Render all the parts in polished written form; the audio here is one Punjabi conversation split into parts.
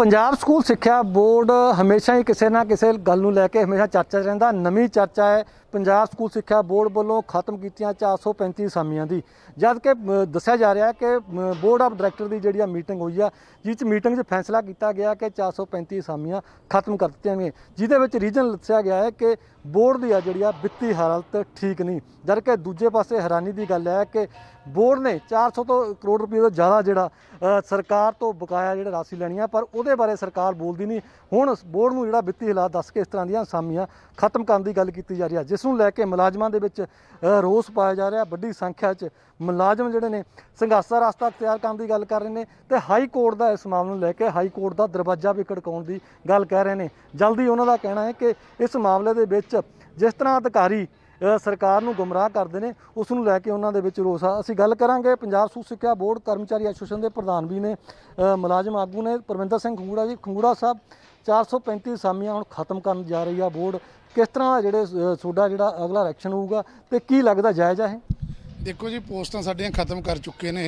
पंजाब स्कूल सिक्ख्या बोर्ड हमेशा ही किसी ना किसी गल नूं लैके हमेशा चर्चा रहिंदा। नवीं चर्चा है पंजाब स्कूल सिक्ख्या बोर्ड वालों खत्म कीतियां 435 असामियां दी, जबकि दस्सिया जा रहा है कि बोर्ड ऑफ डायरैक्टर की जिहड़ी मीटिंग हुई है जिस मीटिंग फैसला किया गया कि 435 असामियां खत्म कर दित्तियां ने, जिहदे विच रीजन दस्सिया गया है कि बोर्ड दी जिहड़ी वित्ती हालत ठीक नहीं। जबकि दूजे पासे हैरानी की गल है कि बोर्ड ने 400 करोड़ रुपये तो ज़्यादा जिहड़ा सरकार तो बकाया जिहड़ा राशि लैनी है, पर उहदे बारे सरकार बोलदी नहीं। हुण बोर्ड नूं जिहड़ा वित्ती हालात दस के इस तरह दीयां असामियां खत्म करन दी गल कीती जा रही है, जिस नूं लैके मुलाजमां दे विच रोस पाया जा रहा। वड्डी संख्या च मुलाजम जिहड़े ने संघर्ष दा रास्ता अख्तियार करन दी गल कर रहे हैं ते हाई कोर्ट दा इस मामले नूं लैके हाई कोर्ट दा दरवाजा भी खड़काउण दी गल कह रहे हैं। जल्दी उहनां दा कहना है कि इस मामले दे विच जिस तरह अधिकारी सरकार नूं गुमराह करते हैं उसनूं लैके उन्हां दे विच रोस आ। असीं गल करांगे पंजाब स्कूल सिक्ख्या बोर्ड कर्मचारी एसोसीएशन के प्रधान भी ने मुलाजम आगू ने परमिंदर सिंह खुंगड़ा जी। खुंगड़ा साहब, 435 असामियां हुण खत्म करन जा रही है बोर्ड, किस तरह जिहड़े सोडा जिहड़ा अगला इलैक्शन होगा तो की लगता जायज़ है? देखो जी, पोस्टां साडियां खत्म कर चुके ने।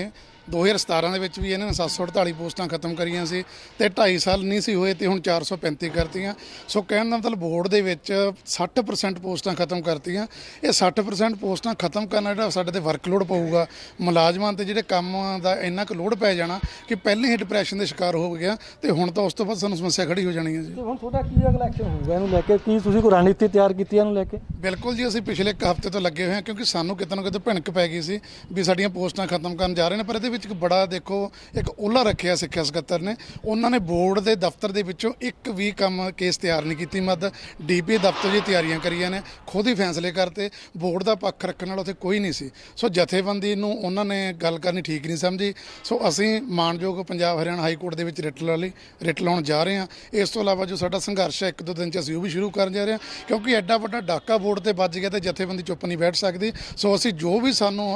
2017 भी इन्होंने 748 पोस्टां खत्म करियां सी ते 2.5 साल नहीं सी होए ते हुण 435 करतीਆਂ। सो कहण दा मतलब बोर्ड दे विच 60% पोस्टां खत्म करतीਆਂ। ये 60% पोस्टां खत्म करना जिहड़ा साडे ते वर्कलोड पऊगा, मुलाजमां ते जिहड़े काम दा इन्ना क लोड पै जाना कि पहले ही डिप्रैशन दे शिकार हो गया ते हुण तां उस तो बाद सानूं समस्या खड़ी हो जानी है जी। हुण तुहाडा की अगला एक्शन होऊगा इहनूं लैके? की तुसीं कोई रणनीति तैयार कीती इहनूं लैके? बिल्कुल जी, असीं पिछले एक हफ्ते तो लगे हुए हैं क्योंकि सानूं कितने कितने भिणक पै गई सी भी साडियां पोस्टां खत्म करन जा रहे हैं। पर एक बड़ा देखो एक ओला रखिया सिक्ख्या सकत्तर ने, उन्होंने बोर्ड के दफ्तर के पिछों एक भी कम केस तैयार नहीं की। मद DPE दफ्तर की तैयारियां करिया ने, खुद ही फैसले करते, बोर्ड का पक्ष रखने वाला उत्थे कोई नहीं सी। सो जथेबंदी नूं उन्होंने गल करनी ठीक नहीं समझी। सो असीं माणयोग पंजाब हरियाणा हाई कोर्ट दे विच रिट लाउण जा रहे हैं। इस तों इलावा जो साडा संघर्ष है 1-2 दिन च असीं उह भी शुरू करन जा रहे हैं क्योंकि एडा वड्डा डाका बोर्ड ते बज गया ते जथेबंदी चुप नहीं बैठ सकदी। सो असीं जो भी सानूं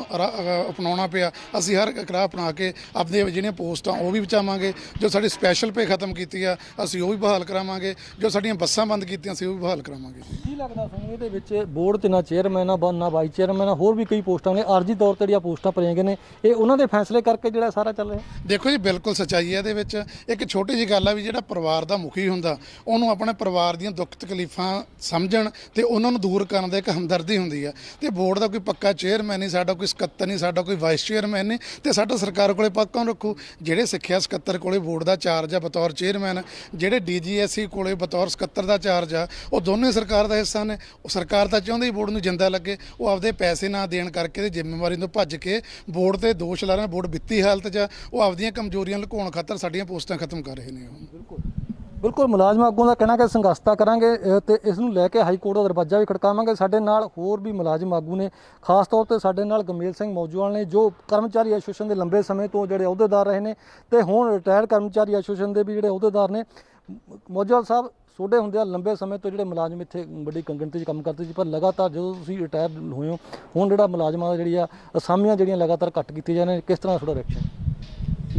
अपनाउणा पिया असीं हर एक अपना के अपने जिहड़ियां पोस्टां वह भी बचावांगे। जो साडी स्पैशल पे खत्म की असीं वह भी बहाल करावांगे, जो साडियां बसां बंद कीतियां असीं वह भी बहाल करावांगे। की लगदा तुहानूं इहदे विच बोर्ड ते ना चेयरमैन ना वाइस चेयरमैन होर भी कई पोस्टां ने अर्जी तौर ते जिहड़ियां पोस्टां भरीआं गईआं ने, इह उहनां दे फैसले करके जिहड़ा सारा चल रिहा? देखो जी, बिल्कुल सच्चाई है। इहदे विच एक छोटी जी गल आ भी जिहड़ा परिवार दा मुखी हुंदा उहनूं अपने परिवार दीआं दुख तकलीफां समझण ते उहनां नूं दूर करन दा एक हमदर्दी हुंदी है। ते बोर्ड दा कोई पक्का चेयरमैन नहीं, साडा कोई सकत्तर नहीं, साडा कोई वाइस चेयरमैन नहीं ते साडा सरकार को पक्का रखो। जिहड़े सिक्ख्या सकत्तर को बोर्ड का चार्ज आ बतौर चेयरमैन, जिहड़े DGSE को बतौर सकत्तर का चार्ज आ, वो दोनों सरकार का हिस्सा ने। सरकार तो चाहते ही बोर्ड में जिंदा लगे, वो आपदे पैसे ना देने करके जिम्मेवारी तो भज के बोर्ड से दोष ला रहे। बोर्ड वित्ती हालत च वो आपदियां कमजोरियां लुकाउण खातर साडियां पोस्टां खत्म कर रहे हैं। बिल्कुल मुलाजम आगूं का कहना कि संघर्षता करांगे तो इसनूं लैके हाई कोर्ट का दरवाजा भी खड़कावांगे। साडे नाल होर भी मुलाजम आगू ने, खास तौर पर साडे नाल गुरमेल सिंह मौजूवाल ने जो कर्मचारी एसोसीएशन के लंबे समय तो जिहड़े अहुदेदार रहे हैं तो हुण रिटायर्ड कर्मचारी एसोसीएशन के भी जिहड़े अहुदेदार ने। मौजूवाल साहब, सोडे हुंदे लंबे समय तो जिहड़े मुलाजम इत्थे वड्डी कंगणती काम करते सी, पर लगातार जो तुसीं रिटायर होए हो हुण जिहड़ा मुलाजमां दी जिहड़ी असामियां जिहड़ियां लगातार घट कीतियां जा रहियां ने, किस तरह थोड़ा रिएक्शन?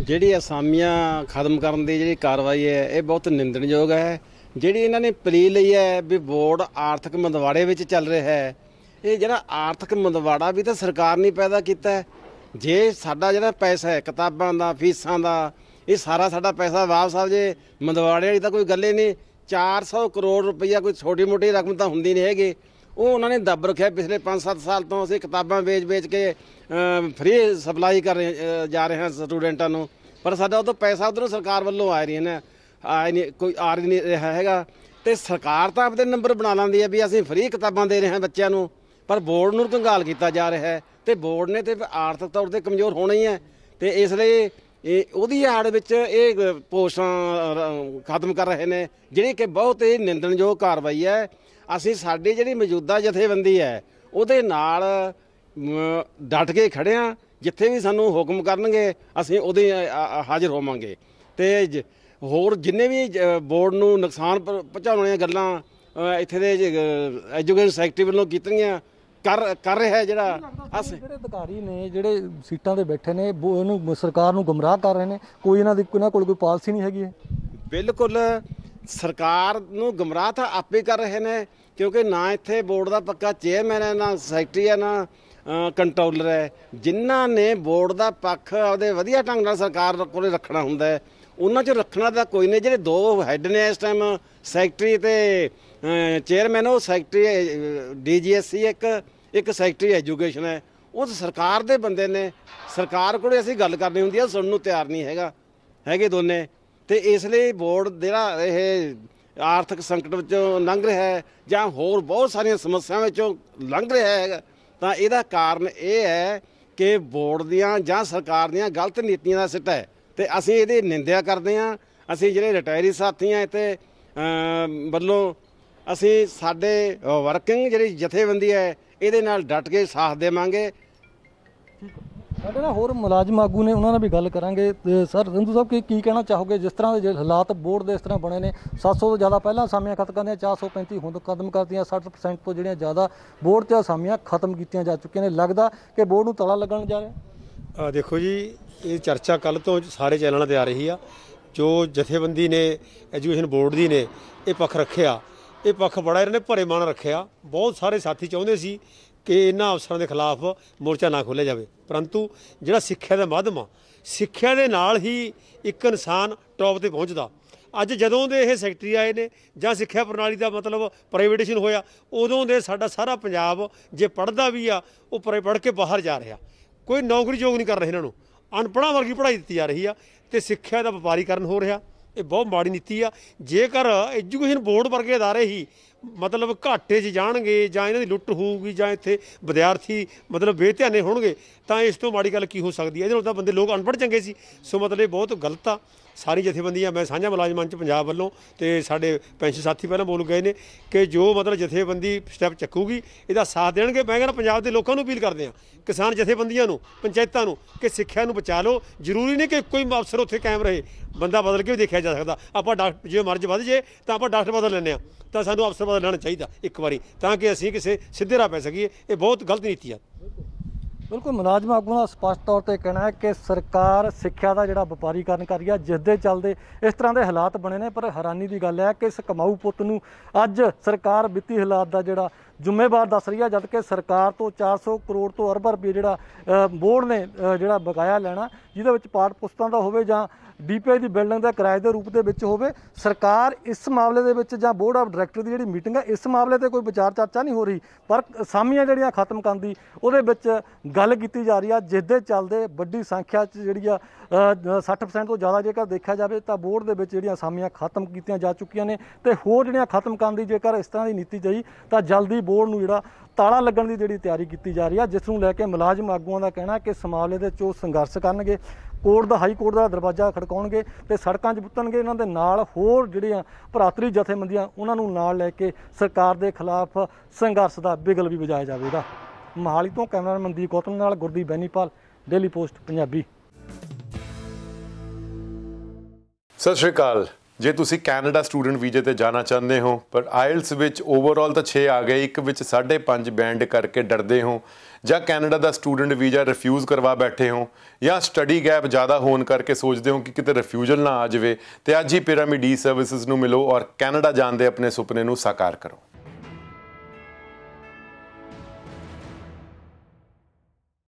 ਜਿਹੜੀ ਅਸਾਮੀਆਂ ਖਤਮ ਕਰਨ ਦੀ ਜਿਹੜੀ ਕਾਰਵਾਈ ਹੈ ਇਹ ਬਹੁਤ ਨਿੰਦਣਯੋਗ ਹੈ। ਜਿਹੜੀ ਇਹਨਾਂ ਨੇ ਪਲੀ ਲਈ ਹੈ ਵੀ ਬੋਰਡ ਆਰਥਿਕ ਮੰਦਵਾੜੇ ਵਿੱਚ ਚੱਲ ਰਿਹਾ ਹੈ, ਇਹ ਜਿਹੜਾ ਆਰਥਿਕ ਮੰਦਵਾੜਾ ਵੀ ਤਾਂ ਸਰਕਾਰ ਨੇ ਪੈਦਾ ਕੀਤਾ। ਜੇ ਸਾਡਾ ਜਿਹੜਾ ਪੈਸਾ ਹੈ ਕਿਤਾਬਾਂ ਦਾ, ਫੀਸਾਂ ਦਾ, ਇਹ ਸਾਰਾ ਸਾਡਾ ਪੈਸਾ ਵਾਪਸ ਆ ਜੇ, ਮੰਦਵਾੜੇ ਵਾਲੀ ਤਾਂ ਕੋਈ ਗੱਲ ਹੀ ਨਹੀਂ। 400 ਕਰੋੜ ਰੁਪਈਆ ਕੋਈ ਛੋਟੀ ਮੋਟੀ ਰਕਮ ਤਾਂ ਹੁੰਦੀ ਨਹੀਂ ਹੈਗੀ, ਉਹ ਉਹਨਾਂ ਨੇ ਦੱਬ ਰੱਖਿਆ। ਪਿਛਲੇ 5-7 ਸਾਲ ਤੋਂ ਅਸੀਂ ਕਿਤਾਬਾਂ ਵੇਚ-ਵੇਚ ਕੇ ਫ੍ਰੀ ਸਪਲਾਈ ਕਰ ਰਹੇ ਜਾ ਰਹੇ ਹਾਂ ਸਟੂਡੈਂਟਾਂ ਨੂੰ, ਪਰ ਸਾਡਾ ਉਦੋਂ ਪੈਸਾ ਉਧਰੋਂ ਸਰਕਾਰ ਵੱਲੋਂ ਆ ਰਹੀ ਨੇ ਕੋਈ ਆ ਰਹੀ ਨਹੀਂ ਰਿਹਾ ਹੈਗਾ। ਤੇ ਸਰਕਾਰ ਤਾਂ ਆਪਦੇ ਨੰਬਰ ਬਣਾ ਲੈਂਦੀ ਹੈ ਵੀ ਅਸੀਂ ਫ੍ਰੀ ਕਿਤਾਬਾਂ ਦੇ ਰਹੇ ਹਾਂ ਬੱਚਿਆਂ ਨੂੰ, ਪਰ ਬੋਰਡ ਨੂੰ ਕੰਗਾਲ ਕੀਤਾ ਜਾ ਰਿਹਾ ਹੈ ਤੇ ਬੋਰਡ ਨੇ ਤੇ ਆਰਥਿਕ ਤੌਰ ਤੇ ਕਮਜ਼ੋਰ ਹੋਣਾ ਹੀ ਹੈ। ਤੇ ਇਸ ਲਈ ਇਹ ਉਹਦੀ ਆੜ ਵਿੱਚ ਇਹ ਪੋਸਟਾਂ ਖਤਮ ਕਰ ਰਹੇ ਨੇ, ਜਿਹੜੀ ਕਿ ਬਹੁਤ ਹੀ ਨਿੰਦਣਯੋਗ ਕਾਰਵਾਈ ਹੈ। ਅਸੀਂ ਸਾਡੀ ਜਿਹੜੀ ਮੌਜੂਦਾ ਜਥੇਬੰਦੀ ਹੈ ਉਹਦੇ ਨਾਲ ਡਟ ਕੇ ਖੜ੍ਹੇ ਹਾਂ। ਜਿੱਥੇ ਵੀ ਸਾਨੂੰ ਹੁਕਮ ਕਰਨਗੇ ਅਸੀਂ ਉਹਦੇ ਹਾਜ਼ਰ ਹੋਵਾਂਗੇ ਤੇ ਹੋਰ ਜਿੰਨੇ ਵੀ ਬੋਰਡ ਨੂੰ ਨੁਕਸਾਨ ਪਹੁੰਚਾਉਣ ਵਾਲੀਆਂ ਗੱਲਾਂ ਇੱਥੇ ਦੇ ਐਜੂਕੇਸ਼ਨ ਸੈਕਟਰੀ ਵੱਲੋਂ ਕੀਤੀਆਂ कर रहा है। जिहड़े अधिकारी ने जिहड़े सीटां ते बैठे ने इहनूं सरकार नूं गुमराह कर रहे हैं, कोई इन्हां दी कोई पॉलिसी नहीं हैगी। बिल्कुल सरकार नूं गुमराह तो आप ही कर रहे हैं क्योंकि ना इत्थे बोर्ड का पक्का चेयरमैन है, ना सैकटरी है, ना ਕੰਟਰੋਲਰ है ਜਿਨ੍ਹਾਂ ਨੇ ਬੋਰਡ ਦਾ ਪੱਖ ਆਪਦੇ ਵਧੀਆ ਢੰਗ ਨਾਲ ਸਰਕਾਰ ਕੋਲੇ ਰੱਖਣਾ ਹੁੰਦਾ ਹੈ। ਉਹਨਾਂ 'ਚ ਰੱਖਣਾ ਤਾਂ ਕੋਈ ਨਹੀਂ, ਜਿਹੜੇ ਦੋ ਹੈੱਡ ਨੇ ਇਸ ਟਾਈਮ ਸੈਕਟਰੀ ਤੇ ਚੇਅਰਮੈਨ, ਉਹ ਸੈਕਟਰੀ DGSE ਇੱਕ ਸੈਕਟਰੀ ਐਜੂਕੇਸ਼ਨ ਹੈ। ਉਹ ਸਰਕਾਰ ਦੇ ਬੰਦੇ ਨੇ, ਸਰਕਾਰ ਕੋਲੇ ਅਸੀਂ ਗੱਲ ਕਰਨੀ ਹੁੰਦੀ ਆ, ਸੁਣਨ ਨੂੰ ਤਿਆਰ ਨਹੀਂ ਹੈਗੇ ਦੋਨੇ। ਤੇ ਇਸ ਲਈ ਬੋਰਡ ਜਿਹੜਾ ਇਹ ਆਰਥਿਕ ਸੰਕਟ ਵਿੱਚੋਂ ਲੰਘ ਰਿਹਾ ਹੈ ਜਾਂ ਹੋਰ ਬਹੁਤ ਸਾਰੀਆਂ ਸਮੱਸਿਆਵਾਂ ਵਿੱਚੋਂ ਲੰਘ ਰਿਹਾ ਹੈ, ਤਾਂ ਇਹਦਾ ਕਾਰਨ ਇਹ ਹੈ ਕਿ ਬੋਰਡ ਦੀਆਂ ਜਾਂ ਸਰਕਾਰ ਦੀਆਂ ਗਲਤ ਨੀਤੀਆਂ ਦਾ ਸਿੱਟਾ ਹੈ। ਤੇ ਅਸੀਂ ਇਹਦੀ ਨਿੰਦਿਆ ਕਰਦੇ ਹਾਂ। ਅਸੀਂ ਜਿਹੜੇ ਰਿਟਾਇਰੀ ਸਾਥੀ ਆ ਇੱਥੇ ਵੱਲੋਂ ਅਸੀਂ ਸਾਡੇ ਵਰਕਿੰਗ ਜਿਹੜੀ ਜਥੇਬੰਦੀ ਹੈ ਇਹਦੇ ਨਾਲ ਡਟ ਕੇ ਸਾਥ ਦੇਵਾਂਗੇ। ਸਾਡੇ ਨਾਲ ਹੋਰ ਮੁਲਾਜ਼ਮ ਆਗੂ ਨੇ, ਉਹਨਾਂ ਨਾਲ ਵੀ ਗੱਲ ਕਰਾਂਗੇ। ਸਰ ਰੰਧੂ ਸਾਹਿਬ ਕੀ ਕਹਿਣਾ ਚਾਹੋਗੇ, ਜਿਸ ਤਰ੍ਹਾਂ ਦੇ ਹਾਲਾਤ ਬੋਰਡ ਦੇ ਇਸ ਤਰ੍ਹਾਂ ਬਣੇ ਨੇ, 700 ਤੋਂ ਜ਼ਿਆਦਾ ਪਹਿਲਾਂ ਅਸਾਮੀਆਂ ਖਤਮ ਦੀਆਂ, 435 ਹੁਣ ਖਤਮ ਕਰਤੀਆਂ, 60% ਤੋਂ ਜਿਹੜੀਆਂ ਜ਼ਿਆਦਾ ਬੋਰਡ 'ਚ ਅਸਾਮੀਆਂ ਖਤਮ ਕੀਤੀਆਂ ਜਾ ਚੁੱਕੀਆਂ ਨੇ, ਲੱਗਦਾ ਕਿ ਬੋਰਡ ਨੂੰ ਤਾਲਾ ਲੱਗਣ ਜਾ ਰਿਹਾ? ਦੇਖੋ ਜੀ, ਇਹ ਚਰਚਾ ਕੱਲ੍ਹ ਤੋਂ ਸਾਰੇ ਚੈਨਲਾਂ 'ਤੇ ਆ ਰਹੀ ਆ। ਜੋ ਜਥੇਬੰਦੀ ਨੇ ਐਜੂਕੇਸ਼ਨ ਬੋਰਡ ਦੀ ਨੇ ਇਹ ਪੱਖ ਰੱਖਿਆ, ਇਹ ਪੱਖ ਬੜਾ ਇਹਨਾਂ ਨੇ ਭਰੇ ਮਨ ਰੱਖਿਆ। ਬਹੁਤ ਸਾਰੇ ਸਾਥੀ ਚਾਹੁੰਦੇ ਸੀ ਕਿ ਇਹਨਾਂ ਅਫਸਰਾਂ ਦੇ ਖਿਲਾਫ ਮੋਰਚਾ ਨਾ ਖੋਲ੍ਹਿਆ ਜਾਵੇ, ਪਰੰਤੂ ਜਿਹੜਾ ਸਿੱਖਿਆ ਦਾ ਮਾਧਿਅਮ ਆ, ਸਿੱਖਿਆ ਦੇ ਨਾਲ ਹੀ ਇੱਕ ਇਨਸਾਨ ਟੌਪ 'ਤੇ ਪਹੁੰਚਦਾ। ਅੱਜ ਜਦੋਂ ਦੇ ਇਹ ਸੈਕਟਰੀ ਆਏ ਨੇ ਜਾਂ ਸਿੱਖਿਆ ਪ੍ਰਣਾਲੀ ਦਾ ਮਤਲਬ ਪ੍ਰਾਈਵੇਟਾਈਜੇਸ਼ਨ ਹੋਇਆ, ਉਦੋਂ ਦੇ ਸਾਡਾ ਸਾਰਾ ਪੰਜਾਬ ਜੇ ਪੜ੍ਹਦਾ ਵੀ ਆ ਉਹ ਪੜ੍ਹ ਕੇ ਬਾਹਰ ਜਾ ਰਿਹਾ। ਕੋਈ ਨੌਕਰੀ ਯੋਗ ਨਹੀਂ ਕਰ ਰਹੇ ਇਹਨਾਂ ਨੂੰ, ਅਨਪੜ੍ਹਾਂ ਵਰਗੀ ਪੜ੍ਹਾਈ ਦਿੱਤੀ ਜਾ ਰਹੀ ਆ ਅਤੇ ਸਿੱਖਿਆ ਦਾ ਵਪਾਰੀਕਰਨ ਹੋ ਰਿਹਾ। ਇਹ ਬਹੁਤ ਮਾੜੀ ਨੀਤੀ ਆ। ਜੇਕਰ ਐਜੂਕੇਸ਼ਨ ਬੋਰਡ ਵਰਗੇ ਅਦਾਰੇ ਹੀ ਮਤਲਬ ਘਾਟੇ 'ਚ ਜਾਣਗੇ ਜਾਂ ਇਹਨਾਂ ਦੀ ਲੁੱਟ ਹੋਊਗੀ ਜਾਂ ਇੱਥੇ ਵਿਦਿਆਰਥੀ ਮਤਲਬ ਬੇਧਿਆਨੇ ਹੋਣਗੇ, ਤਾਂ ਇਸ ਤੋਂ ਮਾੜੀ ਗੱਲ ਕੀ ਹੋ ਸਕਦੀ ਹੈ? ਇਹਦੇ ਨਾਲ ਤਾਂ ਬੰਦੇ ਲੋਕ ਅਨਪੜ੍ਹ ਚੰਗੇ ਸੀ। ਸੋ ਮਤਲਬ ਇਹ ਬਹੁਤ ਗਲਤ ਆ। ਸਾਰੀ ਜਥੇਬੰਦੀਆਂ, ਮੈਂ ਸਾਂਝਾ ਮੁਲਾਜ਼ਮਾਂ 'ਚ ਪੰਜਾਬ ਵੱਲੋਂ ਅਤੇ ਸਾਡੇ ਪੈਨਸ਼ਨ ਸਾਥੀ ਪਹਿਲਾਂ ਬੋਲ ਗਏ ਨੇ ਕਿ ਜੋ ਮਤਲਬ ਜਥੇਬੰਦੀ ਸਟੈਪ ਚੱਕੂਗੀ ਇਹਦਾ ਸਾਥ ਦੇਣਗੇ। ਮੈਂ ਕਹਿੰਦਾ ਪੰਜਾਬ ਦੇ ਲੋਕਾਂ ਨੂੰ ਅਪੀਲ ਕਰਦੇ ਹਾਂ, ਕਿਸਾਨ ਜਥੇਬੰਦੀਆਂ ਨੂੰ, ਪੰਚਾਇਤਾਂ ਨੂੰ, ਕਿ ਸਿੱਖਿਆ ਨੂੰ ਬਚਾ ਲਓ। ਜ਼ਰੂਰੀ ਨਹੀਂ ਕਿ ਕੋਈ ਅਫਸਰ ਉੱਥੇ ਕਾਇਮ ਰਹੇ, ਬੰਦਾ ਬਦਲ ਕੇ ਵੀ ਦੇਖਿਆ ਜਾ ਸਕਦਾ। ਆਪਾਂ ਡਾਕਟਰ ਜੇ ਮਰਜ਼ ਵੱਧ ਜੇ ਤਾਂ ਆਪਾਂ ਡਾਕਟਰ ਬਦਲ ਲੈਂਦੇ ਹਾਂ, ਤਾਂ ਸਾਨੂੰ ਅਫਸਰ ਲੈਣਾ ਚਾਹੀਦਾ ਇੱਕ ਵਾਰੀ, ਤਾਂ ਕਿ ਅਸੀਂ ਕਿਸੇ ਸਿੱਧੇ ਰਾਹ ਪੈ ਸਕੀਏ। ਇਹ ਬਹੁਤ ਗਲਤ ਨੀਤੀ ਆ। ਬਿਲਕੁਲ ਮੁਲਾਜ਼ਮ ਆਗੂਆਂ ਦਾ ਸਪਸ਼ਟ ਤੌਰ 'ਤੇ ਕਹਿਣਾ ਹੈ ਕਿ ਸਰਕਾਰ ਸਿੱਖਿਆ ਦਾ ਜਿਹੜਾ ਵਪਾਰੀਕਰਨ ਕਰ ਰਹੀ ਆ, ਜਿਸ ਦੇ ਚੱਲਦੇ ਇਸ ਤਰ੍ਹਾਂ ਦੇ ਹਾਲਾਤ ਬਣੇ ਨੇ। ਪਰ ਹੈਰਾਨੀ ਦੀ ਗੱਲ ਹੈ ਕਿ ਇਸ ਕਮਾਊ ਪੁੱਤ ਨੂੰ ਅੱਜ ਸਰਕਾਰ ਵਿੱਤੀ ਹਾਲਾਤ ਦਾ ਜਿਹੜਾ ਜ਼ਿੰਮੇਵਾਰ ਦੱਸ ਰਹੀ ਆ, ਜਦ ਕਿ ਸਰਕਾਰ ਤੋਂ 400 ਕਰੋੜ ਤੋਂ ਅਰਬ ਰੁਪਏ ਜਿਹੜਾ ਬੋਰਡ ਨੇ ਜਿਹੜਾ ਬਕਾਇਆ ਲੈਣਾ, ਜਿਹਦੇ ਵਿੱਚ ਪਾਠ ਪੁਸਤਕਾਂ ਦਾ ਹੋਵੇ ਜਾਂ DPE ਦੀ ਬਿਲਡਿੰਗ ਦਾ ਕਿਰਾਏ ਦੇ ਰੂਪ ਦੇ ਵਿੱਚ ਹੋਵੇ। ਸਰਕਾਰ ਇਸ ਮਾਮਲੇ ਦੇ ਵਿੱਚ ਜਾਂ ਬੋਰਡ ਆਫ ਡਾਇਰੈਕਟਰ ਦੀ ਜਿਹੜੀ ਮੀਟਿੰਗ ਹੈ ਇਸ ਮਾਮਲੇ 'ਤੇ ਕੋਈ ਵਿਚਾਰ ਚਰਚਾ ਨਹੀਂ ਹੋ ਰਹੀ, ਪਰ ਅਸਾਮੀਆਂ ਜਿਹੜੀਆਂ ਖਤਮ ਕਰਨ ਦੀ ਉਹਦੇ ਵਿੱਚ ਗੱਲ ਕੀਤੀ ਜਾ ਰਹੀ ਆ, ਜਿਸ ਦੇ ਚੱਲਦੇ ਵੱਡੀ ਸੰਖਿਆ 'ਚ ਜਿਹੜੀ ਆ 60% ਤੋਂ ਜ਼ਿਆਦਾ ਜੇਕਰ ਦੇਖਿਆ ਜਾਵੇ ਤਾਂ ਬੋਰਡ ਦੇ ਵਿੱਚ ਜਿਹੜੀਆਂ ਅਸਾਮੀਆਂ ਖਤਮ ਕੀਤੀਆਂ ਜਾ ਚੁੱਕੀਆਂ ਨੇ। ਅਤੇ ਹੋਰ ਜਿਹੜੀਆਂ ਖਤਮ ਕਰਨ ਦੀ ਜੇਕਰ ਇਸ ਤਰ੍ਹਾਂ ਦੀ ਨੀਤੀ ਜਾਈ ਤਾਂ ਜਲਦੀ ਬੋਰਡ ਨੂੰ ਜਿਹੜਾ ਤਾਲਾ ਲੱਗਣ ਦੀ ਜਿਹੜੀ ਤਿਆਰੀ ਕੀਤੀ ਜਾ ਰਹੀ ਆ, ਜਿਸ ਨੂੰ ਲੈ ਕੇ ਮੁਲਾਜ਼ਮ ਆਗੂਆਂ ਦਾ ਕਹਿਣਾ ਕਿ ਇਸ ਮਾਮਲੇ ਦੇ 'ਚ ਉਹ ਸੰਘਰਸ਼ ਕਰਨਗੇ, ਕੋਰਟ ਦਾ ਹਾਈ ਕੋਰਟ ਦਾ ਦਰਵਾਜ਼ਾ ਖੜਕਾਉਣਗੇ ਅਤੇ ਸੜਕਾਂ 'ਚ ਪੁੱਟਣਗੇ। ਇਹਨਾਂ ਦੇ ਨਾਲ ਹੋਰ ਜਿਹੜੀਆਂ ਭਰਾਤਰੀ ਜਥੇਬੰਦੀਆਂ ਉਹਨਾਂ ਨੂੰ ਨਾਲ ਲੈ ਕੇ ਸਰਕਾਰ ਦੇ ਖਿਲਾਫ ਸੰਘਰਸ਼ ਦਾ ਬਿਗਲ ਵੀ ਵਜਾਇਆ ਜਾਵੇਗਾ। ਮੋਹਾਲੀ ਤੋਂ ਕੈਮਰਾਮੈਨ ਮਨਦੀਪ ਗੌਤਮ ਨਾਲ ਗੁਰਦੀਪ ਬੈਨੀਪਾਲ, ਡੇਲੀ ਪੋਸਟ ਪੰਜਾਬੀ। ਸਤਿ ਸ਼੍ਰੀ ਅਕਾਲ। ਜੇ ਤੁਸੀਂ ਕੈਨੇਡਾ ਸਟੂਡੈਂਟ ਵੀਜ਼ੇ 'ਤੇ ਜਾਣਾ ਚਾਹੁੰਦੇ ਹੋ ਪਰ IELTS ਵਿੱਚ ਓਵਰਆਲ ਤਾਂ 6 ਆ ਗਏ, ਇੱਕ ਵਿੱਚ 5.5 ਬੈਂਡ ਕਰਕੇ ਡਰਦੇ ਹੋ, ਜਾਂ ਕੈਨੇਡਾ ਦਾ ਸਟੂਡੈਂਟ ਵੀਜ਼ਾ ਰਿਫਿਊਜ਼ ਕਰਵਾ ਬੈਠੇ ਹੋ, ਜਾਂ ਸਟੱਡੀ ਗੈਪ ਜ਼ਿਆਦਾ ਹੋਣ ਕਰਕੇ ਸੋਚਦੇ ਹੋ ਕਿ ਕਿਤੇ ਰਿਫਿਊਜ਼ਲ ਨਾ ਆ ਜਾਵੇ, ਤੇ ਅੱਜ ਹੀ ਪਿਰਾ ਮੀਡੀਆ ਸਰਵਿਸਿਜ਼ ਨੂੰ ਮਿਲੋ ਔਰ ਕੈਨੇਡਾ ਜਾਣ ਦੇ ਆਪਣੇ ਸੁਪਨੇ ਨੂੰ ਸਾਕਾਰ ਕਰੋ।